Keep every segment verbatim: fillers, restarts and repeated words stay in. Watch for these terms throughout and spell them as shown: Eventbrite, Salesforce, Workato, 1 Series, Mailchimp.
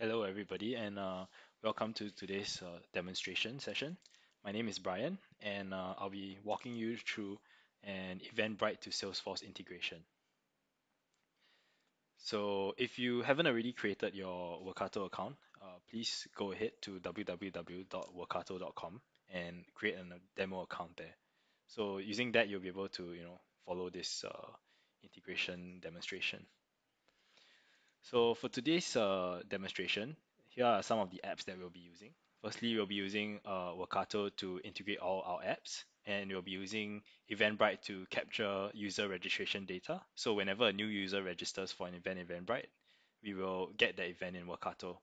Hello everybody, and uh, welcome to today's uh, demonstration session. My name is Brian, and uh, I'll be walking you through an Eventbrite to Salesforce integration. So if you haven't already created your Workato account, uh, please go ahead to w w w dot workato dot com and create a demo account there. So using that, you'll be able to you know follow this uh, integration demonstration. So for today's uh, demonstration, here are some of the apps that we'll be using. Firstly, we'll be using uh, Workato to integrate all our apps, and we'll be using Eventbrite to capture user registration data. So whenever a new user registers for an event in Eventbrite, we will get that event in Workato.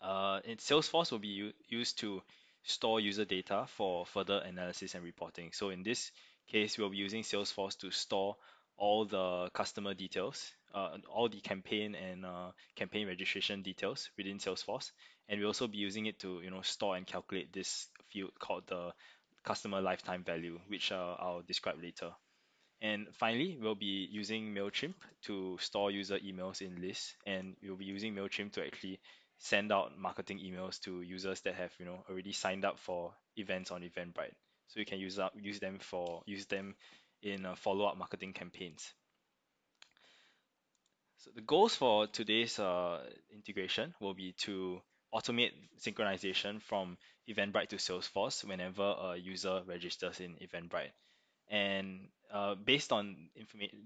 Uh, in Salesforce will be used to store user data for further analysis and reporting. So in this case, we'll be using Salesforce to store all the customer details, uh, all the campaign and uh, campaign registration details within Salesforce, and we'll also be using it to you know store and calculate this field called the customer lifetime value, which uh, I'll describe later. And finally, we'll be using Mailchimp to store user emails in lists, and we'll be using Mailchimp to actually send out marketing emails to users that have you know already signed up for events on Eventbrite, so you can use up use them for use them. in uh, follow-up marketing campaigns. So the goals for today's uh, integration will be to automate synchronization from Eventbrite to Salesforce whenever a user registers in Eventbrite. And uh, based on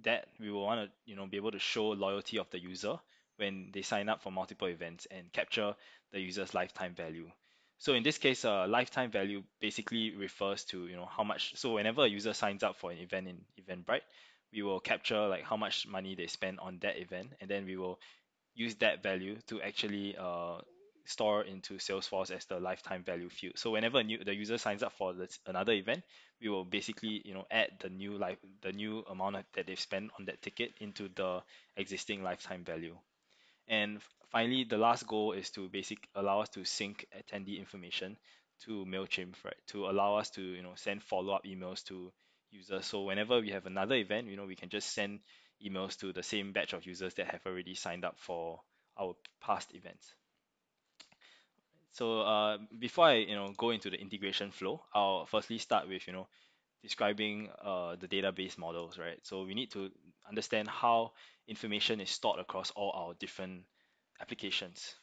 that, we will want to you know, be able to show loyalty of the user when they sign up for multiple events and capture the user's lifetime value. So in this case, uh, lifetime value basically refers to you know how much. So whenever a user signs up for an event in Eventbrite, we will capture like how much money they spend on that event, and then we will use that value to actually uh, store into Salesforce as the lifetime value field. So whenever a new, the user signs up for this, another event, we will basically you know add the new life the new amount that they've spent on that ticket into the existing lifetime value. And finally, the last goal is to basically allow us to sync attendee information to Mailchimp, right? To allow us to you know send follow-up emails to users. So whenever we have another event, you know we can just send emails to the same batch of users that have already signed up for our past events. So uh, before I you know go into the integration flow, I'll firstly start with you know describing uh, the database models, right? So we need to understand how information is stored across all our different applications.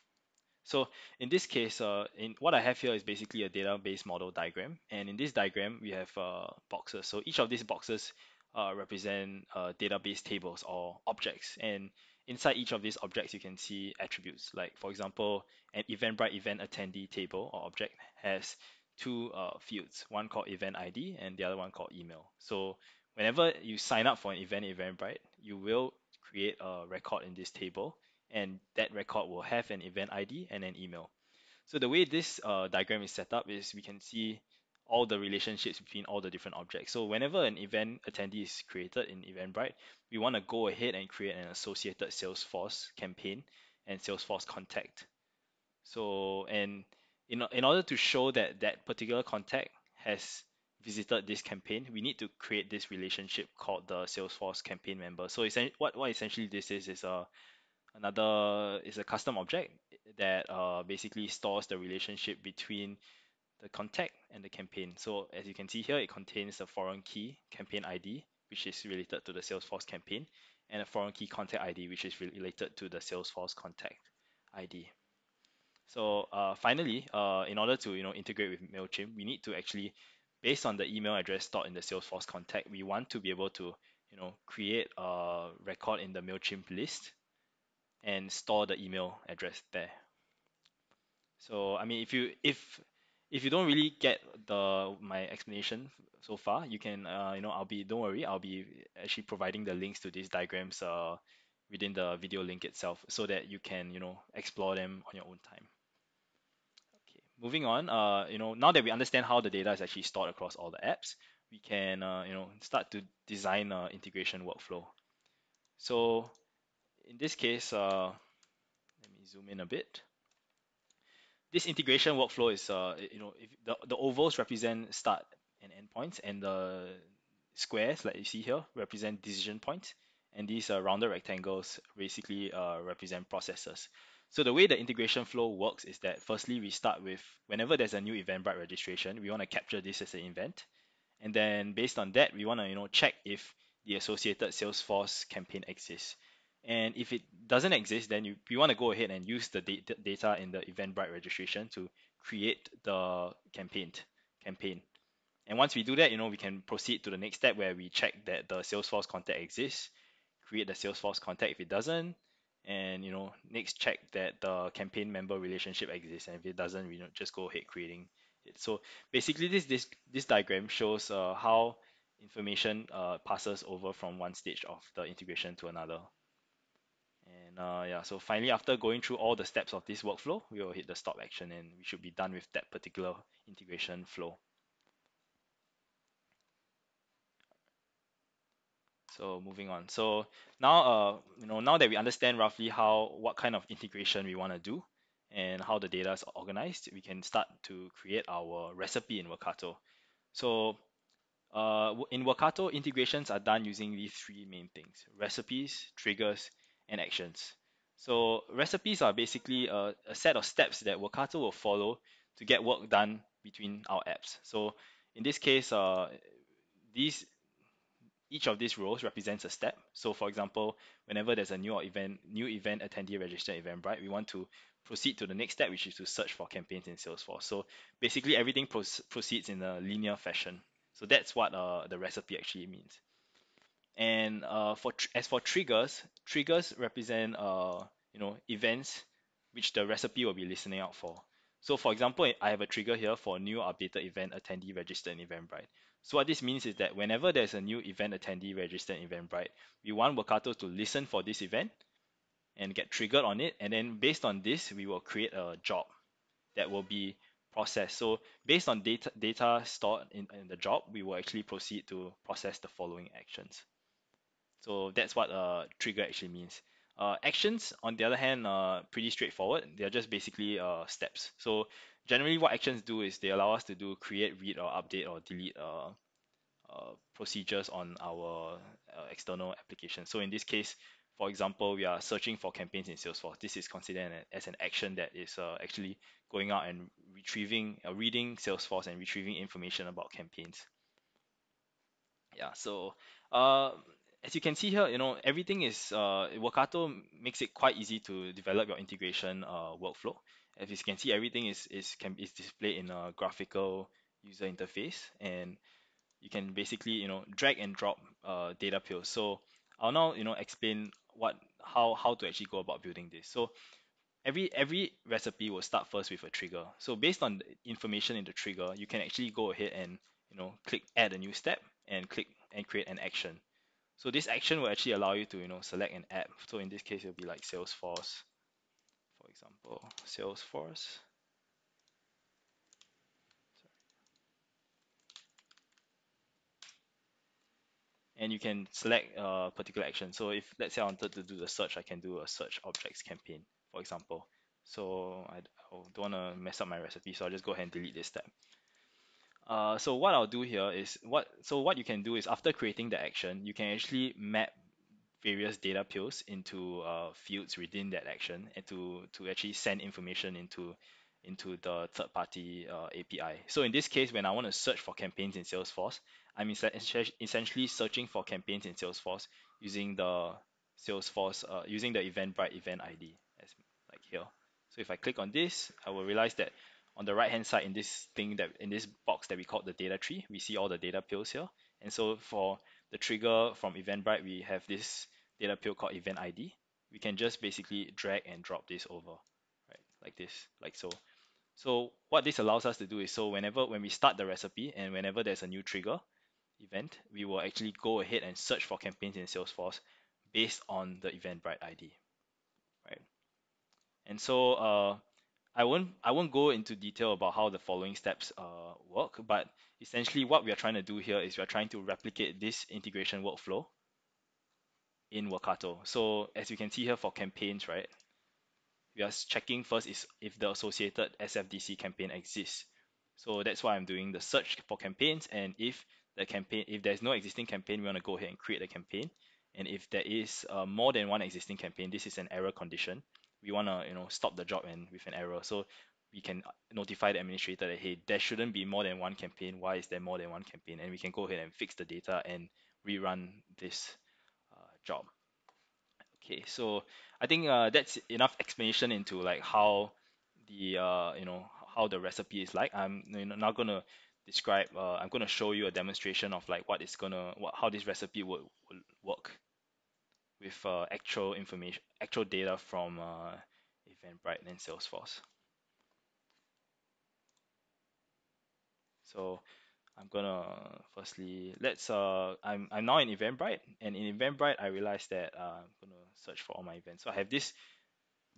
So in this case, uh, in what I have here is basically a database model diagram, and in this diagram we have uh, boxes. So each of these boxes uh, represent uh, database tables or objects, and inside each of these objects you can see attributes. Like for example, an Eventbrite event attendee table or object has two uh, fields, one called event I D and the other one called email. So whenever you sign up for an event in Eventbrite, you will create a record in this table, and that record will have an event I D and an email. So the way this uh, diagram is set up is we can see all the relationships between all the different objects. So whenever an event attendee is created in Eventbrite, we want to go ahead and create an associated Salesforce campaign and Salesforce contact. So and In, in order to show that that particular contact has visited this campaign, we need to create this relationship called the Salesforce campaign member. So what, what essentially this is is a, another is a custom object that uh, basically stores the relationship between the contact and the campaign. So as you can see here, it contains a foreign key campaign I D, which is related to the Salesforce campaign, and a foreign key contact I D, which is related to the Salesforce contact I D. So uh, finally, uh, in order to you know integrate with Mailchimp, we need to actually, based on the email address stored in the Salesforce contact, we want to be able to you know create a record in the Mailchimp list and store the email address there. So I mean, if you if if you don't really get the my explanation so far, you can uh, you know I'll be don't worry I'll be actually providing the links to these diagrams uh, within the video link itself, so that you can you know explore them on your own time. Moving on, uh, you know, now that we understand how the data is actually stored across all the apps, we can, uh, you know, start to design an integration workflow. So, in this case, uh, let me zoom in a bit. This integration workflow is, uh, you know, if the the ovals represent start and end points, and the squares, like you see here, represent decision points, And these uh, rounded rectangles basically uh, represent processes. So the way the integration flow works is that firstly, we start with whenever there's a new Eventbrite registration, we want to capture this as an event. And then based on that, we want to you know, check if the associated Salesforce campaign exists. And if it doesn't exist, then you, you want to go ahead and use the data in the Eventbrite registration to create the campaign. campaign. And once we do that, you know, we can proceed to the next step where we check that the Salesforce contact exists, create the Salesforce contact if it doesn't, and you know, next check that the campaign member relationship exists, and if it doesn't, we don't just go ahead creating it. So basically this this this diagram shows uh, how information uh, passes over from one stage of the integration to another. And uh, yeah, so finally, after going through all the steps of this workflow, we will hit the stop action and we should be done with that particular integration flow. So moving on. So now, uh, you know, now that we understand roughly how, what kind of integration we want to do and how the data is organized, we can start to create our recipe in Workato. So uh, in Workato, integrations are done using these three main things: recipes, triggers, and actions. So recipes are basically a, a set of steps that Workato will follow to get work done between our apps. So in this case, uh, these each of these rows represents a step. So for example, whenever there's a new event, new event attendee registered Eventbrite, we want to proceed to the next step, which is to search for campaigns in Salesforce. So basically everything proceeds in a linear fashion. So that's what uh, the recipe actually means. And uh, for tr as for triggers, triggers represent uh, you know, events which the recipe will be listening out for. So for example, I have a trigger here for new updated event attendee registered in Eventbrite. So what this means is that whenever there's a new event attendee registered in Eventbrite, we want Workato to listen for this event and get triggered on it. And then based on this, we will create a job that will be processed. So based on data, data stored in, in the job, we will actually proceed to process the following actions. So that's what uh, trigger actually means. Uh, actions, on the other hand, are pretty straightforward. They're just basically uh, steps. So generally what actions do is they allow us to do create, read, or update, or delete uh, uh, procedures on our uh, external application. So in this case, for example, we are searching for campaigns in Salesforce. This is considered an, as an action that is uh, actually going out and retrieving, uh, reading Salesforce and retrieving information about campaigns. Yeah, so uh, as you can see here, you know, everything is, uh, Workato makes it quite easy to develop your integration uh, workflow. As you can see, everything is, is, can, is displayed in a graphical user interface, and you can basically, you know, drag and drop uh, data pills. So I'll now, you know, explain what, how, how to actually go about building this. So every, every recipe will start first with a trigger. So based on the information in the trigger, you can actually go ahead and, you know, click add a new step and click and create an action. So this action will actually allow you to, you know, select an app. So in this case, it'll be like Salesforce, for example, Salesforce. Sorry. And you can select a particular action. So if, let's say I wanted to do the search, I can do a search objects campaign, for example. So I don't want to mess up my recipe, so I'll just go ahead and delete this step. Uh, so what I'll do here is what so what you can do is after creating the action, you can actually map various data fields into uh, fields within that action and to to actually send information into into the third party uh, A P I. So in this case, when I want to search for campaigns in Salesforce, I'm essentially searching for campaigns in Salesforce using the Salesforce uh, using the Eventbrite event I D, as like here. So if I click on this, I will realize that on the right hand side in this thing that in this box that we call the data tree, we see all the data pills here. And so for the trigger from Eventbrite, we have this data pill called event I D. We can just basically drag and drop this over, right? Like this, like so. So what this allows us to do is so whenever when we start the recipe and whenever there's a new trigger event, we will actually go ahead and search for campaigns in Salesforce based on the Eventbrite I D. Right? And so uh I won't, I won't go into detail about how the following steps uh, work, but essentially what we are trying to do here is we are trying to replicate this integration workflow in Workato. So as you can see here for campaigns, right, we are checking first is if the associated S F D C campaign exists. So that's why I'm doing the search for campaigns, and if the campaign, if there's no existing campaign, we want to go ahead and create a campaign. And if there is uh, more than one existing campaign, this is an error condition. We want to, you know, stop the job and with an error. So we can notify the administrator that, hey, there shouldn't be more than one campaign. Why is there more than one campaign? And we can go ahead and fix the data and rerun this uh, job. Okay, so I think uh, that's enough explanation into like how the, uh, you know, how the recipe is like. I'm you know, now going to describe, uh, I'm going to show you a demonstration of like what it's going to, how this recipe would, would work with uh, actual information, actual data from uh, Eventbrite and Salesforce. So I'm gonna firstly let's uh I'm I'm now in Eventbrite, and in Eventbrite I realized that uh, I'm gonna search for all my events. So I have this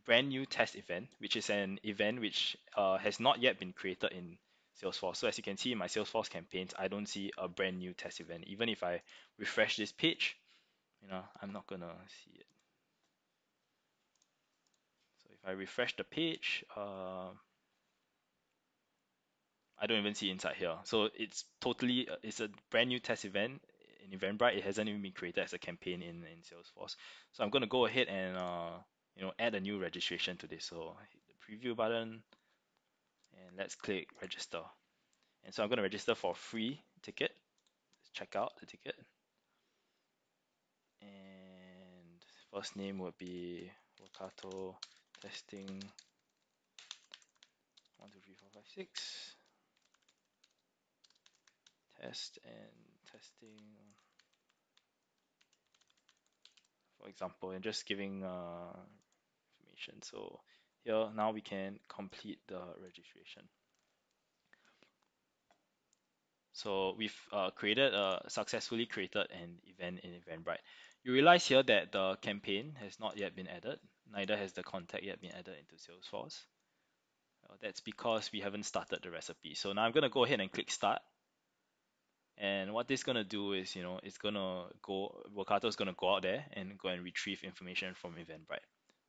brand new test event, which is an event which uh, has not yet been created in Salesforce. So as you can see in my Salesforce campaigns, I don't see a brand new test event. Even if I refresh this page, you know, I'm not gonna see it. So if I refresh the page, uh, I don't even see inside here. So it's totally, it's a brand new test event in Eventbrite. It hasn't even been created as a campaign in, in Salesforce. So I'm going to go ahead and, uh, you know, add a new registration to this. So hit the preview button and let's click register. And so I'm going to register for a free ticket. Let's check out the ticket. And first name would be Workato testing one two three four five six. Test and testing, for example, and just giving uh, information. So here now we can complete the registration. So we've uh, created uh, successfully created an event in Eventbrite. You realize here that the campaign has not yet been added, neither has the contact yet been added into Salesforce. Uh, that's because we haven't started the recipe. So now I'm going to go ahead and click start. And what this is going to do is, you know, it's going to go, Workato is going to go out there and go and retrieve information from Eventbrite.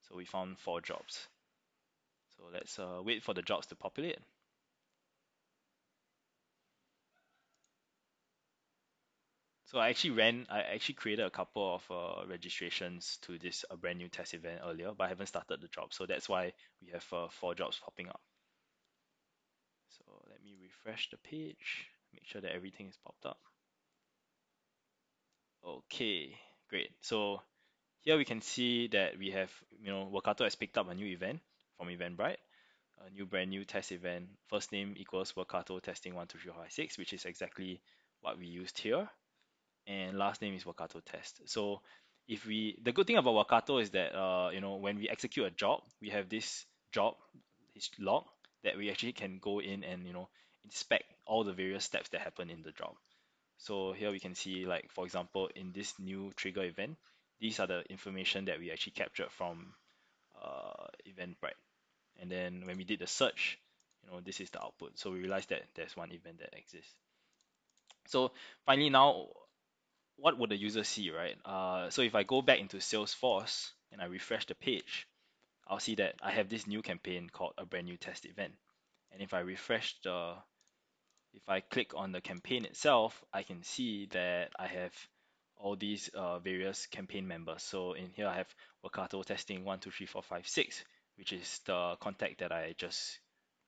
So we found four jobs. So let's uh, wait for the jobs to populate. So I actually ran, I actually created a couple of uh, registrations to this uh, brand new test event earlier, but I haven't started the job. So that's why we have uh, four jobs popping up. So let me refresh the page. Make sure that everything is popped up. Okay, great. So here we can see that we have, you know, Workato has picked up a new event from Eventbrite, a new brand new test event. First name equals Workato testing one two three four five six, which is exactly what we used here. And last name is Workato test. So if we, the good thing about Workato is that, uh, you know, when we execute a job, we have this job log that we actually can go in and, you know, inspect all the various steps that happen in the job. So here we can see, like, for example, in this new trigger event, these are the information that we actually captured from uh, Eventbrite. And then when we did the search, you know, this is the output. So we realized that there's one event that exists. So finally now, what would the user see, right? Uh, so if I go back into Salesforce and I refresh the page, I'll see that I have this new campaign called a brand new test event. And if I refresh the If I click on the campaign itself, I can see that I have all these uh, various campaign members. So in here I have Workato testing one two three four five six, which is the contact that I just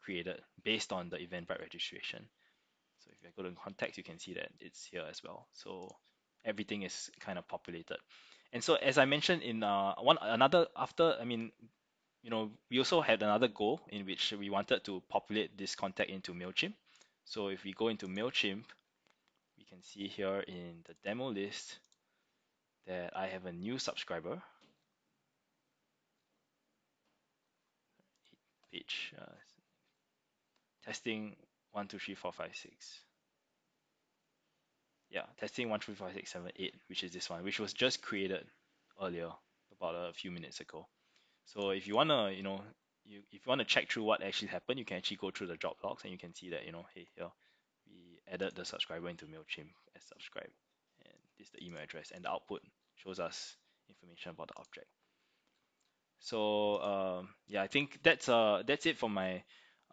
created based on the Eventbrite registration. So if I go to contacts, you can see that it's here as well. So everything is kind of populated. And so as I mentioned in uh, one another after, I mean, you know, we also had another goal in which we wanted to populate this contact into Mailchimp. So if we go into Mailchimp, we can see here in the demo list that I have a new subscriber. Page uh, testing one two three four five six. Yeah, testing one two three four five six seven eight, which is this one, which was just created earlier, about a few minutes ago. So if you wanna, you know, You, if you want to check through what actually happened, you can actually go through the job logs and you can see that, you know, hey, here we added the subscriber into Mailchimp as subscribe, and this is the email address, and the output shows us information about the object. So um, yeah, I think that's uh that's it for my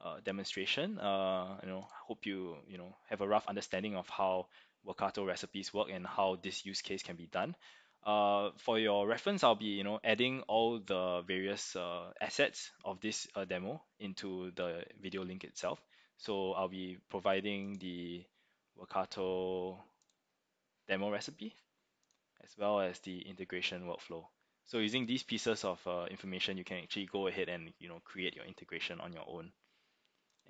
uh, demonstration. Uh, you know, hope you you know have a rough understanding of how Workato recipes work and how this use case can be done. Uh, for your reference, I'll be you know adding all the various uh, assets of this uh, demo into the video link itself. So I'll be providing the Workato demo recipe as well as the integration workflow. So using these pieces of uh, information, you can actually go ahead and you know create your integration on your own.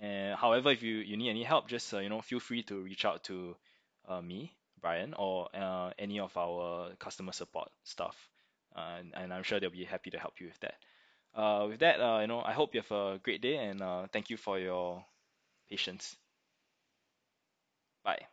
And however, if you you need any help, just uh, you know feel free to reach out to uh, me, Brian, or uh, any of our customer support staff, uh, and, and I'm sure they'll be happy to help you with that. Uh, with that, uh, you know, I hope you have a great day, and uh, thank you for your patience. Bye.